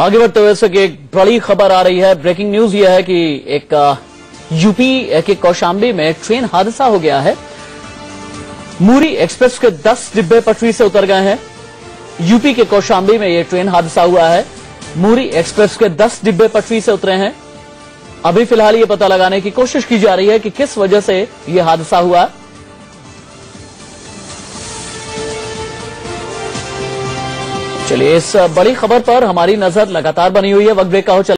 आगे बढ़ते हुए से एक बड़ी खबर आ रही है। ब्रेकिंग न्यूज यह है कि एक यूपी के कौशाम्बी में ट्रेन हादसा हो गया है। मूरी एक्सप्रेस के 10 डिब्बे पटरी से उतर गए हैं। यूपी के कौशाम्बी में यह ट्रेन हादसा हुआ है। मूरी एक्सप्रेस के 10 डिब्बे पटरी से उतरे हैं। अभी फिलहाल ये पता लगाने की कोशिश की जा रही है कि किस वजह से यह हादसा हुआ। चलिए, इस बड़ी खबर पर हमारी नजर लगातार बनी हुई है। वक्त देखा हो।